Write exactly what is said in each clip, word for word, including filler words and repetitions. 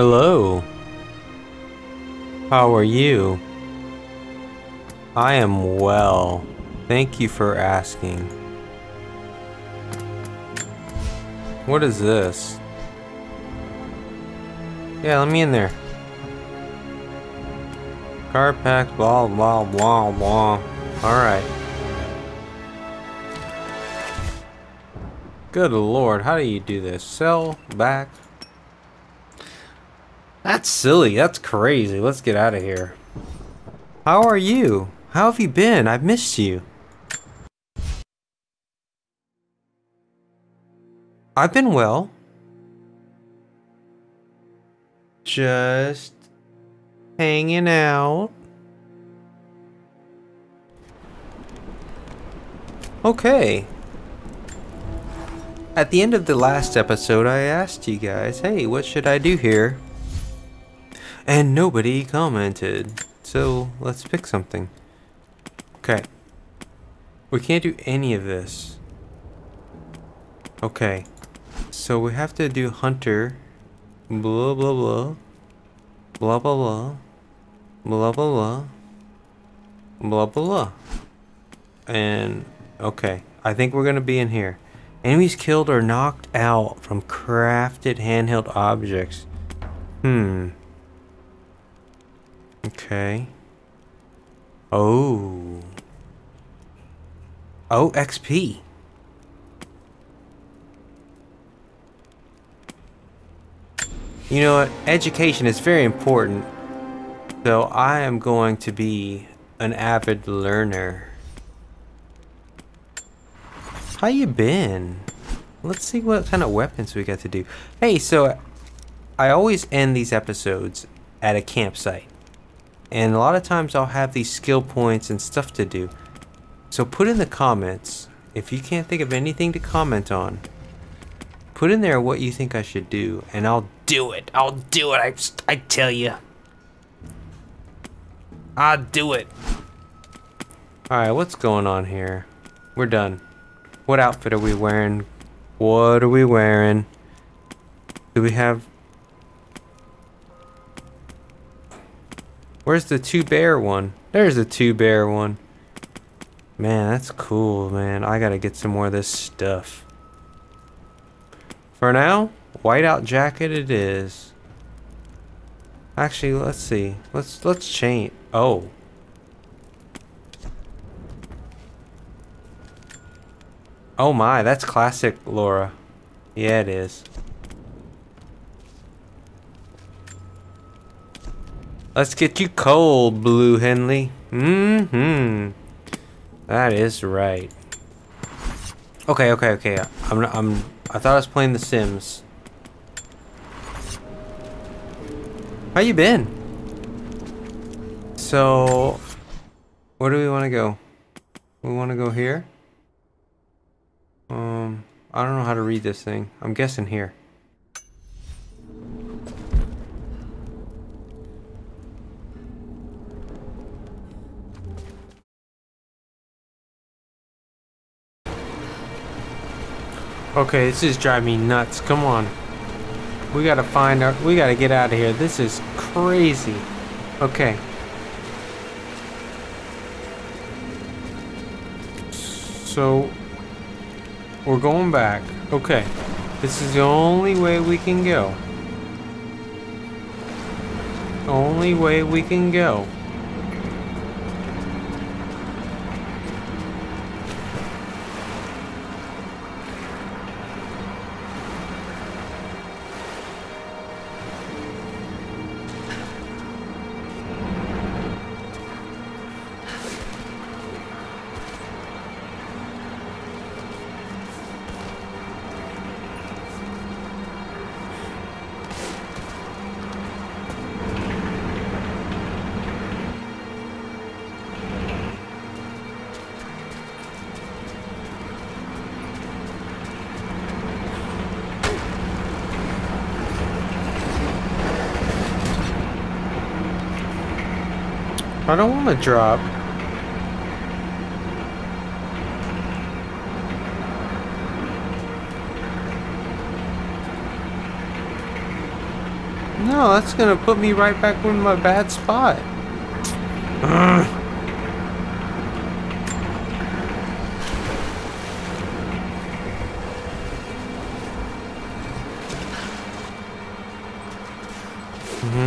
Hello. How are you? I am well. Thank you for asking. What is this? Yeah, let me in there. Car pack, blah, blah, blah, blah. Alright. Good lord, how do you do this? Sell back. That's silly. That's crazy. Let's get out of here. How are you? How have you been? I've missed you. I've been well. Just hanging out. Okay. At the end of the last episode, I asked you guys, hey, what should I do here? And nobody commented. So let's pick something. Okay. We can't do any of this. Okay. So we have to do hunter. Blah, blah, blah. Blah, blah, blah. Blah, blah, blah. Blah, blah. And, okay. I think we're going to be in here. Enemies killed or knocked out from crafted handheld objects. Hmm. Okay. Oh. Oh, X P. You know what? Education is very important. So I am going to be an avid learner. How you been? Let's see what kind of weapons we got to do. Hey, so I always end these episodes at a campsite. And a lot of times I'll have these skill points and stuff to do. So put in the comments, if you can't think of anything to comment on, put in there what you think I should do, and I'll do it. I'll do it, I, I tell you. I'll do it. Alright, what's going on here? We're done. What outfit are we wearing? What are we wearing? Do we have... Where's the two bear one? There's the two bear one. Man, that's cool, man. I gotta get some more of this stuff. For now, whiteout jacket it is. Actually, let's see. Let's let's change. Oh. Oh my, that's classic Lara. Yeah, it is. Let's get you cold, Blue Henley. Mm-hmm. That is right. Okay, okay, okay. I'm I'm I thought I was playing The Sims. How you been? So, where do we want to go? We want to go here? Um, I don't know how to read this thing. I'm guessing here. Okay, this is driving me nuts. Come on. We gotta find out. We gotta get out of here. This is crazy. Okay. So... we're going back. Okay. This is the only way we can go. Only way we can go. I don't want to drop. No, that's gonna put me right back in my bad spot. Ugh.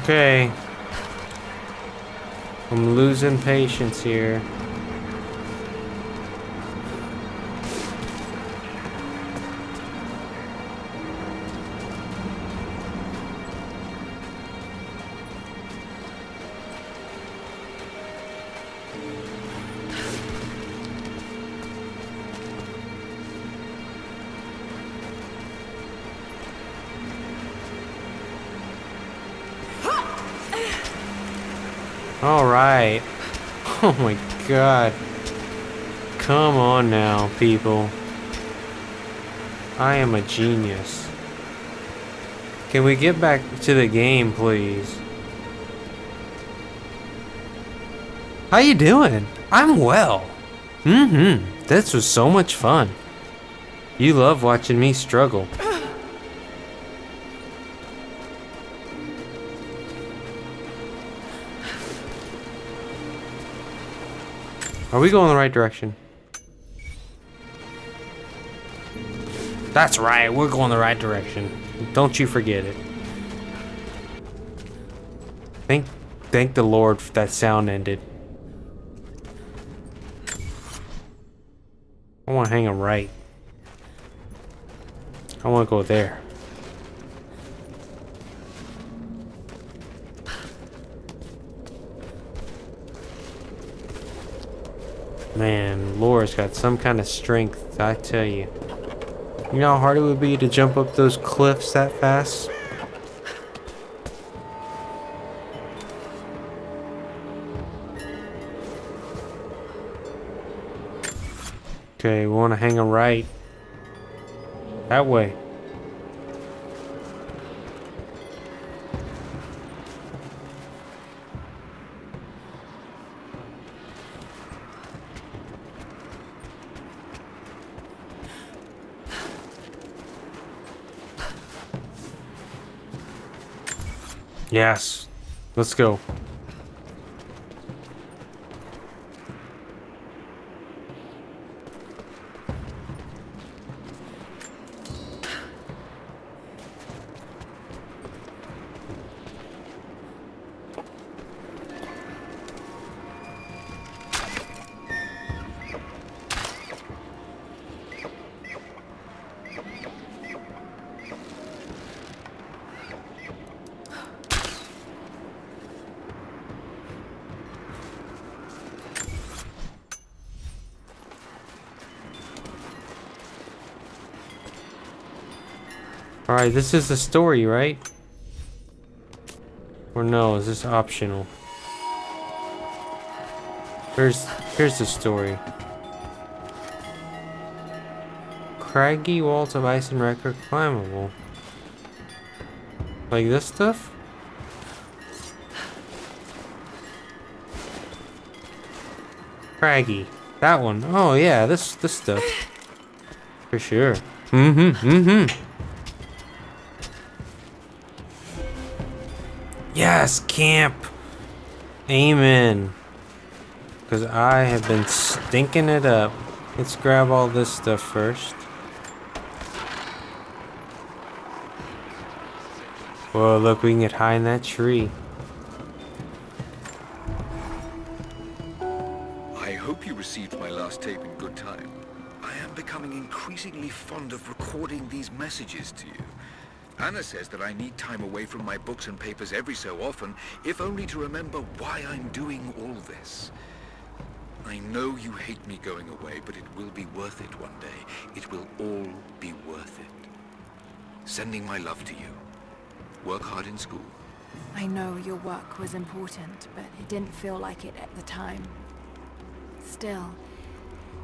Okay. I'm losing patience here. Alright. Oh my god. Come on now, people. I am a genius. Can we get back to the game, please? How you doing? I'm well. Mm-hmm. This was so much fun. You love watching me struggle. Are we going the right direction? That's right, we're going the right direction. Don't you forget it. Thank, thank the Lord that sound ended. I want to hang him right. I want to go there. Man, Laura's got some kind of strength, I tell you. You know how hard it would be to jump up those cliffs that fast? Okay, we want to hang a right. That way. Yes, let's go. Alright, this is the story, right? Or no, is this optional? Here's, here's the story. Craggy walls of ice and wreck are climbable. Like this stuff? Craggy. That one. Oh yeah, this, this stuff. For sure. Mm-hmm, mm-hmm. Yes, camp! Amen. Because I have been stinking it up. Let's grab all this stuff first. Whoa, look, we can get high in that tree. I hope you received my last tape in good time. I am becoming increasingly fond of recording these messages to you. Anna says that I need time away from my books and papers every so often, if only to remember why I'm doing all this. I know you hate me going away, but it will be worth it one day. It will all be worth it. Sending my love to you. Work hard in school. I know your work was important, but it didn't feel like it at the time. Still,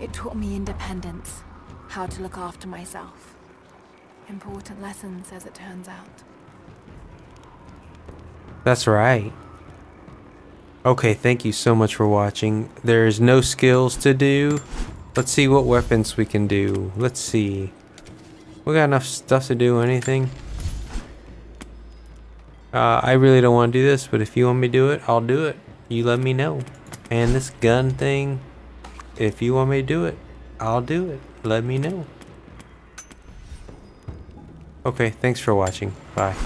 it taught me independence, how to look after myself. Important lessons, as it turns out. That's right. Okay, thank you so much for watching. There's no skills to do. Let's see what weapons we can do. Let's see. We got enough stuff to do anything. Uh, I really don't want to do this, but if you want me to do it, I'll do it. You let me know. And this gun thing, if you want me to do it, I'll do it. Let me know. Okay, thanks for watching. Bye.